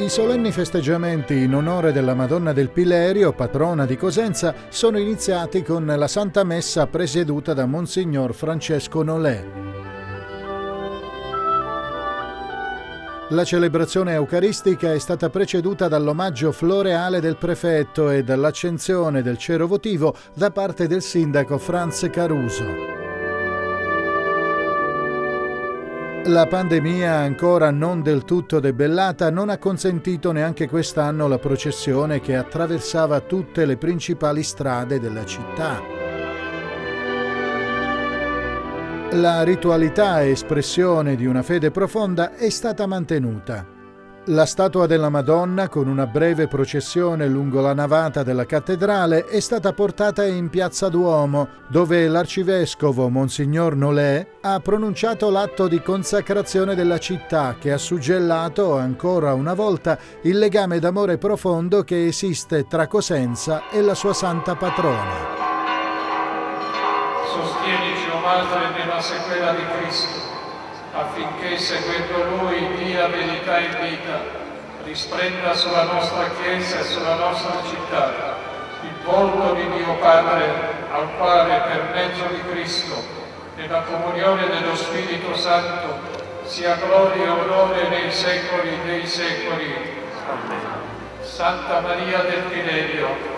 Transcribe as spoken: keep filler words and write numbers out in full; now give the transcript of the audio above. I solenni festeggiamenti in onore della Madonna del Pilerio, patrona di Cosenza, sono iniziati con la Santa Messa presieduta da Monsignor Francesco Nolè. La celebrazione eucaristica è stata preceduta dall'omaggio floreale del prefetto e dall'accensione del cero votivo da parte del sindaco Franz Caruso. La pandemia, ancora non del tutto debellata, non ha consentito neanche quest'anno la processione che attraversava tutte le principali strade della città. La ritualità, espressione di una fede profonda, è stata mantenuta. La statua della Madonna, con una breve processione lungo la navata della cattedrale, è stata portata in piazza Duomo, dove l'arcivescovo Monsignor Nolè ha pronunciato l'atto di consacrazione della città, che ha suggellato ancora una volta il legame d'amore profondo che esiste tra Cosenza e la sua santa patrona. Sostienici, o Madre, nella sequela di Cristo, affinché, seguendo Lui, dia verità e vita, risplenda sulla nostra Chiesa e sulla nostra città il volto di Dio Padre, al quale, per mezzo di Cristo, nella comunione dello Spirito Santo, sia gloria e onore nei secoli dei secoli. Amen. Santa Maria del Pilerio,